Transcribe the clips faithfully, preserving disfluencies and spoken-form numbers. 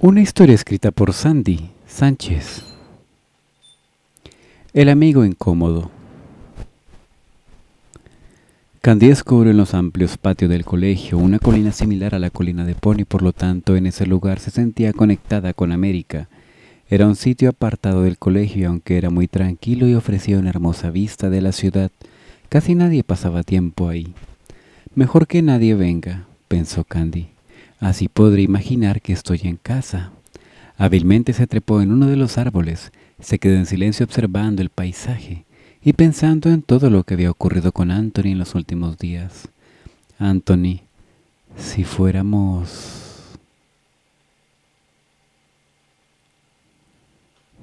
Una historia escrita por Sandy Sánchez. El amigo incómodo. Candy descubrió en los amplios patios del colegio una colina similar a la colina de Pony, por lo tanto en ese lugar se sentía conectada con América. Era un sitio apartado del colegio, aunque era muy tranquilo y ofrecía una hermosa vista de la ciudad. Casi nadie pasaba tiempo ahí. Mejor que nadie venga, pensó Candy. Así podré imaginar que estoy en casa. Hábilmente se trepó en uno de los árboles, se quedó en silencio observando el paisaje y pensando en todo lo que había ocurrido con Anthony en los últimos días. Anthony, si fuéramos...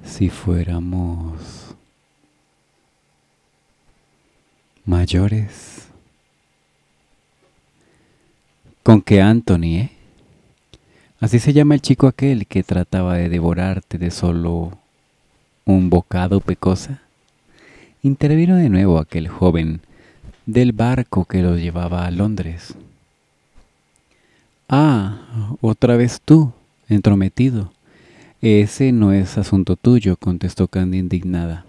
Si fuéramos... mayores... Con que Anthony, ¿eh? Así se llama el chico aquel que trataba de devorarte de solo un bocado, pecosa. Intervino de nuevo aquel joven del barco que lo llevaba a Londres. Ah, otra vez tú, entrometido. Ese no es asunto tuyo, contestó Candy indignada.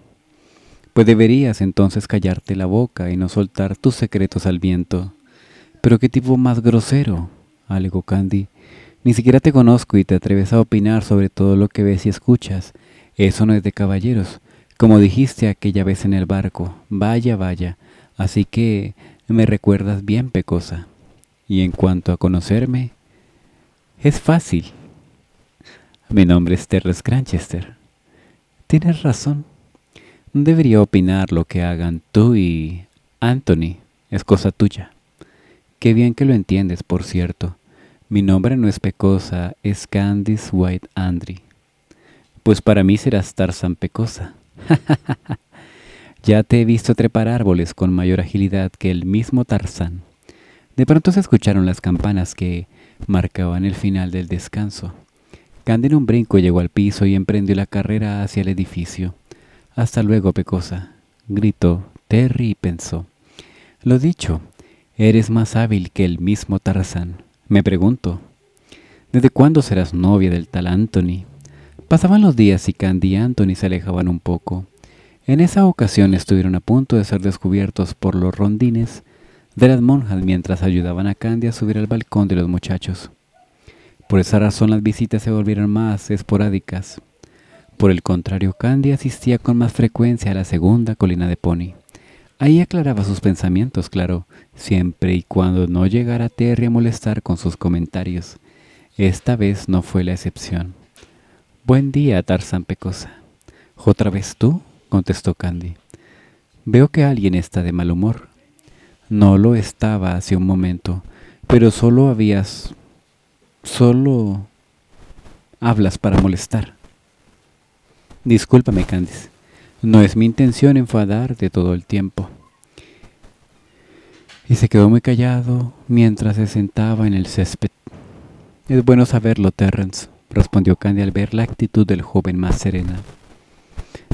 Pues deberías entonces callarte la boca y no soltar tus secretos al viento. Pero qué tipo más grosero, alegó Candy. Ni siquiera te conozco y te atreves a opinar sobre todo lo que ves y escuchas. Eso no es de caballeros, como dijiste aquella vez en el barco. Vaya, vaya, así que me recuerdas bien, pecosa. Y en cuanto a conocerme, es fácil. Mi nombre es Terrence Grandchester. Tienes razón. No debería opinar lo que hagan tú y Anthony. Es cosa tuya. Qué bien que lo entiendes, por cierto. Mi nombre no es Pecosa, es Candice White Andry. Pues para mí serás Tarzan Pecosa. Ya te he visto trepar árboles con mayor agilidad que el mismo Tarzán. De pronto se escucharon las campanas que marcaban el final del descanso. Candy en un brinco llegó al piso y emprendió la carrera hacia el edificio. Hasta luego, Pecosa, gritó Terry y pensó. Lo dicho, eres más hábil que el mismo Tarzán. Me pregunto, ¿desde cuándo serás novia del tal Anthony? Pasaban los días y Candy y Anthony se alejaban un poco. En esa ocasión estuvieron a punto de ser descubiertos por los rondines de las monjas mientras ayudaban a Candy a subir al balcón de los muchachos. Por esa razón las visitas se volvieron más esporádicas. Por el contrario, Candy asistía con más frecuencia a la segunda colina de Pony. Ahí aclaraba sus pensamientos, claro, siempre y cuando no llegara Terry a molestar con sus comentarios. Esta vez no fue la excepción. Buen día, Tarzán Pecosa. ¿Otra vez tú?, contestó Candy. Veo que alguien está de mal humor. No lo estaba hace un momento, pero solo habías... solo... hablas para molestar. Discúlpame, Candice. No es mi intención enfadarte todo el tiempo. Y se quedó muy callado mientras se sentaba en el césped. Es bueno saberlo, Terrence, respondió Candy al ver la actitud del joven más serena.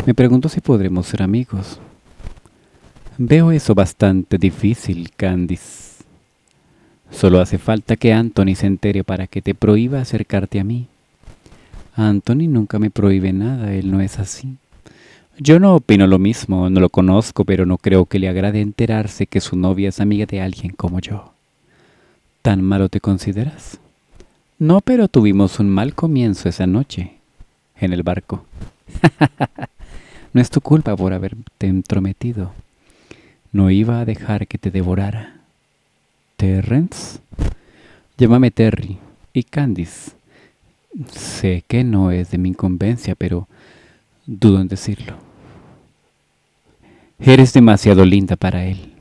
Me pregunto si podremos ser amigos. Veo eso bastante difícil, Candice. Solo hace falta que Anthony se entere para que te prohíba acercarte a mí. Anthony nunca me prohíbe nada, él no es así. Yo no opino lo mismo, no lo conozco, pero no creo que le agrade enterarse que su novia es amiga de alguien como yo. ¿Tan malo te consideras? No, pero tuvimos un mal comienzo esa noche, en el barco. No es tu culpa por haberte entrometido. No iba a dejar que te devorara. ¿Terrence? Llámame Terry y Candice. Sé que no es de mi incumbencia, pero dudo en decirlo. Eres demasiado linda para él.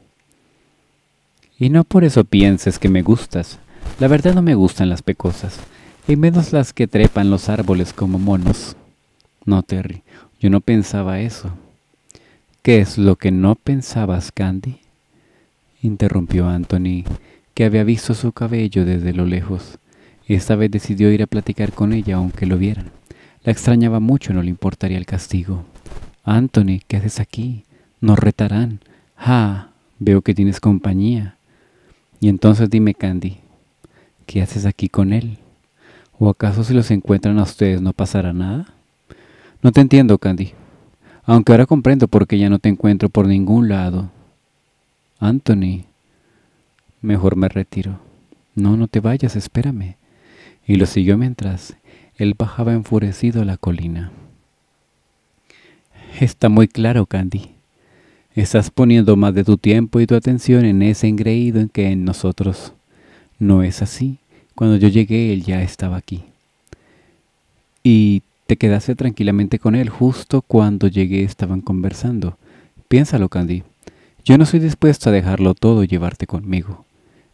Y no por eso pienses que me gustas. La verdad no me gustan las pecosas, y menos las que trepan los árboles como monos. No, Terry, yo no pensaba eso. ¿Qué es lo que no pensabas, Candy?, interrumpió Anthony, que había visto su cabello desde lo lejos. Esta vez decidió ir a platicar con ella aunque lo vieran. La extrañaba mucho, no le importaría el castigo. Anthony, ¿qué haces aquí? Nos retarán. ¡Ja! Veo que tienes compañía. Y entonces dime, Candy, ¿qué haces aquí con él? ¿O acaso si los encuentran a ustedes no pasará nada? No te entiendo, Candy. Aunque ahora comprendo por qué ya no te encuentro por ningún lado. Anthony, mejor me retiro. No, no te vayas, espérame. Y lo siguió mientras él bajaba enfurecido la colina. Está muy claro, Candy. Estás poniendo más de tu tiempo y tu atención en ese engreído en que en nosotros. No es así. Cuando yo llegué, él ya estaba aquí. Y te quedaste tranquilamente con él. Justo cuando llegué estaban conversando. Piénsalo, Candy. Yo no soy dispuesto a dejarlo todo y llevarte conmigo.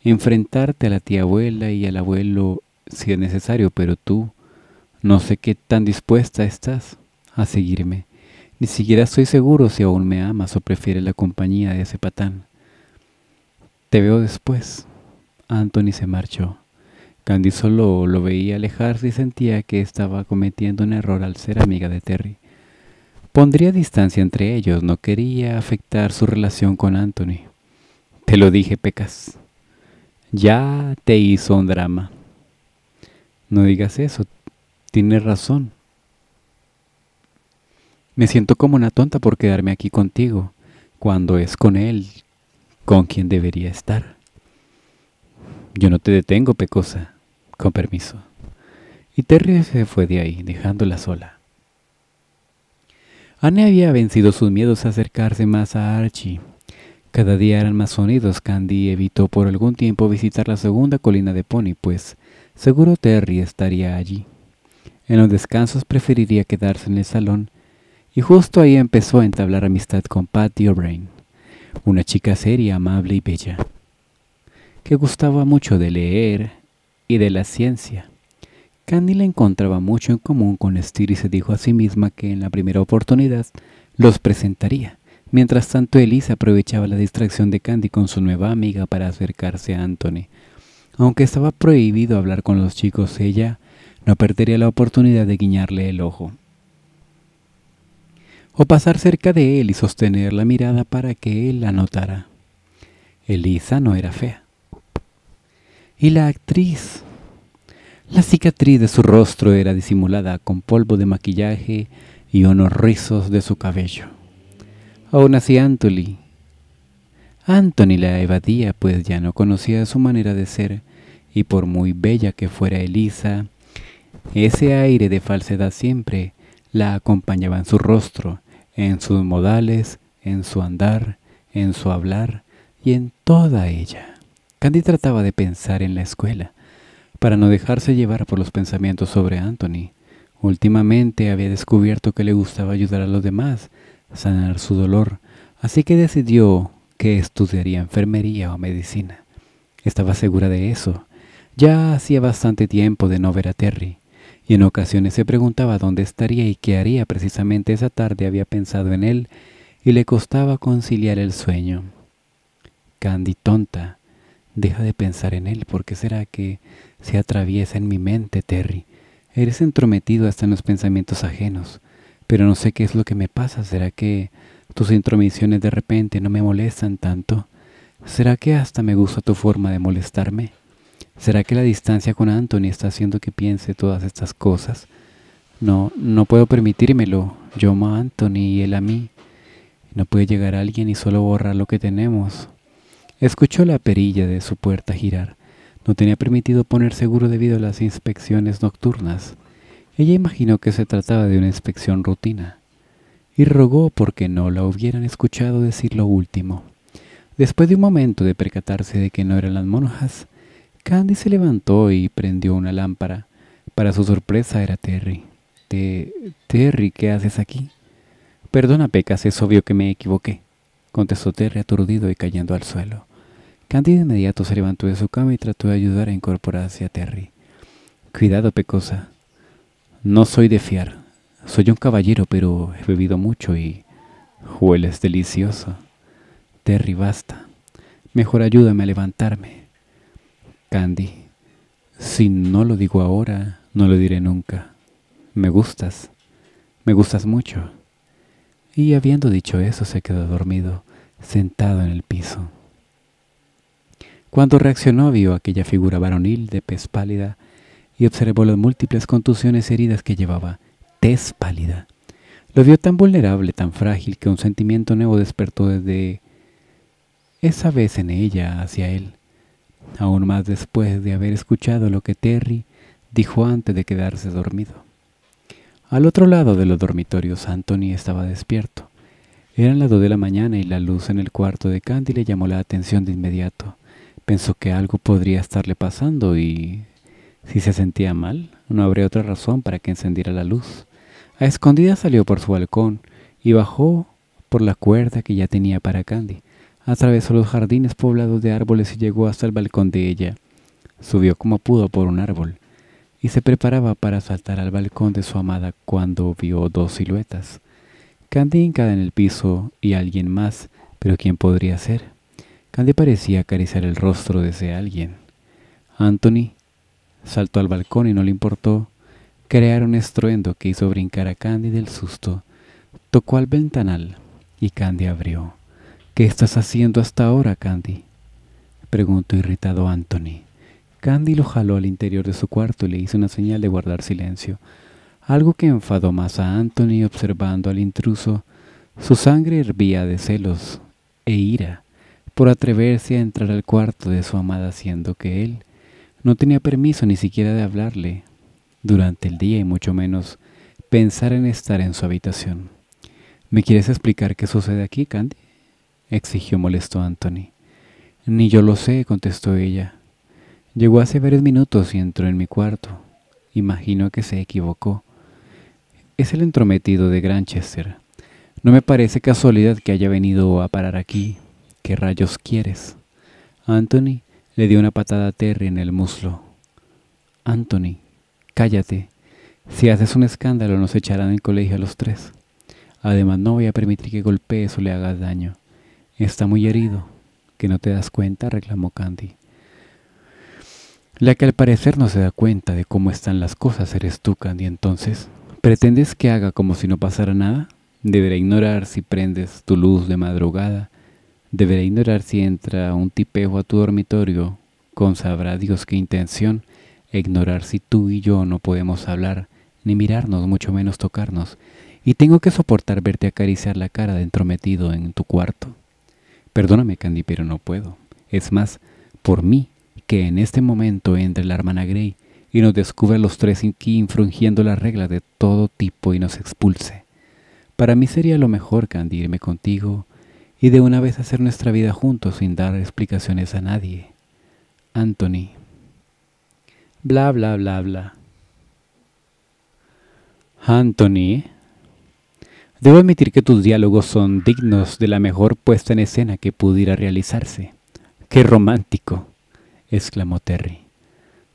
Enfrentarte a la tía abuela y al abuelo si es necesario, pero tú, no sé qué tan dispuesta estás a seguirme. Ni siquiera estoy seguro si aún me amas o prefieres la compañía de ese patán. Te veo después. Anthony se marchó. Candy solo lo veía alejarse y sentía que estaba cometiendo un error al ser amiga de Terry. Pondría distancia entre ellos, no quería afectar su relación con Anthony. Te lo dije, Pecas. Ya te hizo un drama. No digas eso, tienes razón. Me siento como una tonta por quedarme aquí contigo, cuando es con él, con quien debería estar. Yo no te detengo, Pecosa. Con permiso. Y Terry se fue de ahí, dejándola sola. Anne había vencido sus miedos a acercarse más a Archie. Cada día eran más sonidos. Candy evitó por algún tiempo visitar la segunda colina de Pony, pues seguro Terry estaría allí. En los descansos preferiría quedarse en el salón, y justo ahí empezó a entablar amistad con Patty O'Brien, una chica seria, amable y bella, que gustaba mucho de leer y de la ciencia. Candy la encontraba mucho en común con Stear y se dijo a sí misma que en la primera oportunidad los presentaría. Mientras tanto, Elisa aprovechaba la distracción de Candy con su nueva amiga para acercarse a Anthony. Aunque estaba prohibido hablar con los chicos, ella no perdería la oportunidad de guiñarle el ojo, o pasar cerca de él y sostener la mirada para que él la notara. Elisa no era fea. Y la actriz... La cicatriz de su rostro era disimulada con polvo de maquillaje y unos rizos de su cabello. Aún así, Anthony, Anthony la evadía, pues ya no conocía su manera de ser, y por muy bella que fuera Elisa, ese aire de falsedad siempre la acompañaba en su rostro, en sus modales, en su andar, en su hablar y en toda ella. Candy trataba de pensar en la escuela, para no dejarse llevar por los pensamientos sobre Anthony. Últimamente había descubierto que le gustaba ayudar a los demás, sanar su dolor, así que decidió que estudiaría enfermería o medicina. Estaba segura de eso. Ya hacía bastante tiempo de no ver a Terry, y en ocasiones se preguntaba dónde estaría y qué haría. Precisamente esa tarde había pensado en él y le costaba conciliar el sueño. Candy, tonta, deja de pensar en él. ¿Por qué será que se atraviesa en mi mente, Terry? Eres entrometido hasta en los pensamientos ajenos, pero no sé qué es lo que me pasa. ¿Será que tus intromisiones de repente no me molestan tanto? ¿Será que hasta me gusta tu forma de molestarme? ¿Será que la distancia con Anthony está haciendo que piense todas estas cosas? No, no puedo permitírmelo. Yo amo a Anthony y él a mí. No puede llegar alguien y solo borrar lo que tenemos. Escuchó la perilla de su puerta girar. No tenía permitido poner seguro debido a las inspecciones nocturnas. Ella imaginó que se trataba de una inspección rutina, y rogó porque no la hubieran escuchado decir lo último. Después de un momento de percatarse de que no eran las monjas, Candy se levantó y prendió una lámpara. Para su sorpresa era Terry. Te, Terry, ¿qué haces aquí? Perdona, Pecas, es obvio que me equivoqué, contestó Terry aturdido y cayendo al suelo. Candy de inmediato se levantó de su cama y trató de ayudar a incorporarse a Terry. Cuidado, Pecosa. No soy de fiar. Soy un caballero, pero he bebido mucho y hueles delicioso. Terry, basta. Mejor ayúdame a levantarme. Candy, si no lo digo ahora, no lo diré nunca. Me gustas. Me gustas mucho. Y habiendo dicho eso, se quedó dormido, sentado en el piso. Cuando reaccionó vio aquella figura varonil de pez pálida y observó las múltiples contusiones y heridas que llevaba. Tez pálida. Lo vio tan vulnerable, tan frágil, que un sentimiento nuevo despertó desde esa vez en ella hacia él. Aún más después de haber escuchado lo que Terry dijo antes de quedarse dormido. Al otro lado de los dormitorios, Anthony estaba despierto. Eran las dos de la mañana y la luz en el cuarto de Candy le llamó la atención de inmediato. Pensó que algo podría estarle pasando y, si se sentía mal, no habría otra razón para que encendiera la luz. A escondidas salió por su balcón y bajó por la cuerda que ya tenía para Candy. Atravesó los jardines poblados de árboles y llegó hasta el balcón de ella. Subió como pudo por un árbol y se preparaba para saltar al balcón de su amada cuando vio dos siluetas. Candy hincada en el piso y alguien más, pero ¿quién podría ser? Candy parecía acariciar el rostro de ese alguien. Anthony saltó al balcón y no le importó crear un estruendo que hizo brincar a Candy del susto. Tocó al ventanal y Candy abrió. «¿Qué estás haciendo hasta ahora, Candy?», preguntó irritado Anthony. Candy lo jaló al interior de su cuarto y le hizo una señal de guardar silencio. Algo que enfadó más a Anthony observando al intruso. Su sangre hervía de celos e ira por atreverse a entrar al cuarto de su amada, siendo que él no tenía permiso ni siquiera de hablarle durante el día y mucho menos pensar en estar en su habitación. «¿Me quieres explicar qué sucede aquí, Candy?», exigió molesto Anthony. «Ni yo lo sé», contestó ella. «Llegó hace varios minutos y entró en mi cuarto. Imagino que se equivocó. Es el entrometido de Grandchester. No me parece casualidad que haya venido a parar aquí. ¿Qué rayos quieres?». Anthony le dio una patada a Terry en el muslo. «Anthony, cállate. Si haces un escándalo nos echarán del colegio a los tres. Además no voy a permitir que golpees o le hagas daño. Está muy herido. ¿Que no te das cuenta?», reclamó Candy. «La que al parecer no se da cuenta de cómo están las cosas eres tú, Candy. Entonces, ¿pretendes que haga como si no pasara nada? Deberá ignorar si prendes tu luz de madrugada. Deberá ignorar si entra un tipejo a tu dormitorio, con sabrá Dios qué intención. Ignorar si tú y yo no podemos hablar, ni mirarnos, mucho menos tocarnos. Y tengo que soportar verte acariciar la cara de entrometido en tu cuarto. Perdóname, Candy, pero no puedo. Es más, por mí, que en este momento entre la hermana Grey y nos descubra a los tres infringiendo las reglas de todo tipo y nos expulse. Para mí sería lo mejor, Candy, irme contigo y de una vez hacer nuestra vida juntos sin dar explicaciones a nadie. Anthony». «Bla, bla, bla, bla. Anthony, debo admitir que tus diálogos son dignos de la mejor puesta en escena que pudiera realizarse. ¡Qué romántico!», exclamó Terry.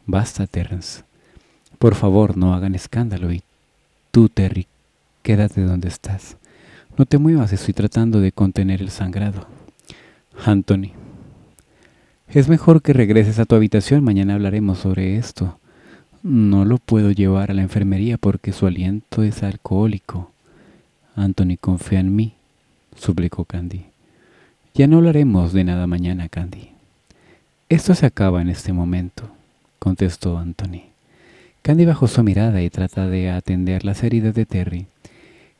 «Basta, Terrence. Por favor, no hagan escándalo y tú, Terry, quédate donde estás. No te muevas, estoy tratando de contener el sangrado. Anthony, es mejor que regreses a tu habitación. Mañana hablaremos sobre esto. No lo puedo llevar a la enfermería porque su aliento es alcohólico». «Anthony, confía en mí», suplicó Candy. «Ya no hablaremos de nada mañana, Candy. Esto se acaba en este momento», contestó Anthony. Candy bajó su mirada y trató de atender las heridas de Terry.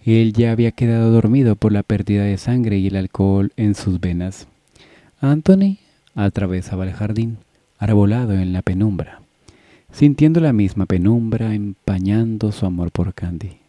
Él ya había quedado dormido por la pérdida de sangre y el alcohol en sus venas. Anthony atravesaba el jardín, arbolado en la penumbra, sintiendo la misma penumbra empañando su amor por Candy.